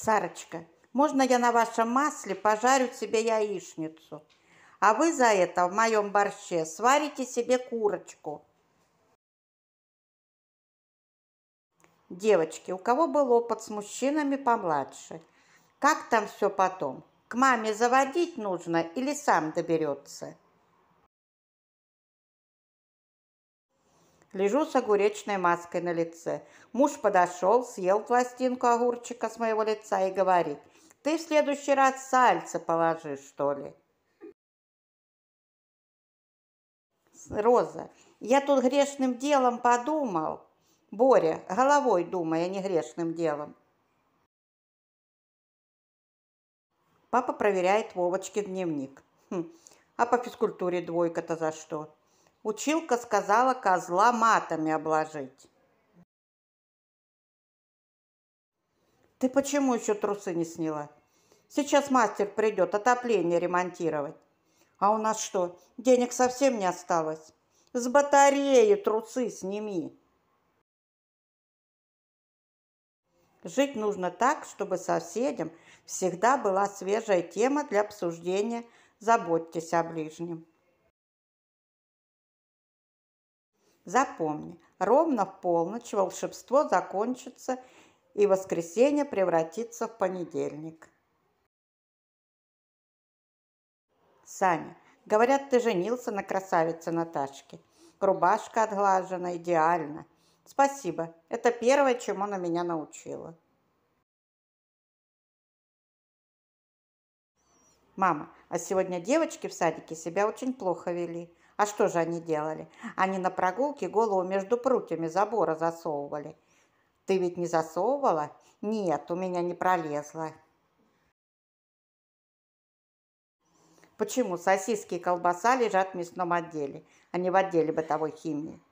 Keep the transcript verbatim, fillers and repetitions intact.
Сарочка, можно я на вашем масле пожарю себе яичницу, а вы за это в моем борще сварите себе курочку? Девочки, у кого был опыт с мужчинами помладше? Как там все потом? К маме заводить нужно или сам доберется? Лежу с огуречной маской на лице. Муж подошел, съел пластинку огурчика с моего лица и говорит: ты в следующий раз сальце положи, что ли? Роза, я тут грешным делом подумал. Боря, головой думай, а не грешным делом. Папа проверяет Вовочкин дневник. Хм, а по физкультуре двойка-то за что? Училка сказала козла матами обложить. Ты почему еще трусы не сняла? Сейчас мастер придет отопление ремонтировать. А у нас что, денег совсем не осталось? С батареи трусы сними. Жить нужно так, чтобы соседям всегда была свежая тема для обсуждения. Заботьтесь о ближнем. Запомни, ровно в полночь волшебство закончится, и воскресенье превратится в понедельник. Саня, говорят, ты женился на красавице Наташке. Рубашка отглажена идеально. Спасибо. Это первое, чему она меня научила. Мама, а сегодня девочки в садике себя очень плохо вели. А что же они делали? Они на прогулке голову между прутьями забора засовывали. Ты ведь не засовывала? Нет, у меня не пролезла. Почему сосиски и колбаса лежат в мясном отделе, а не в отделе бытовой химии?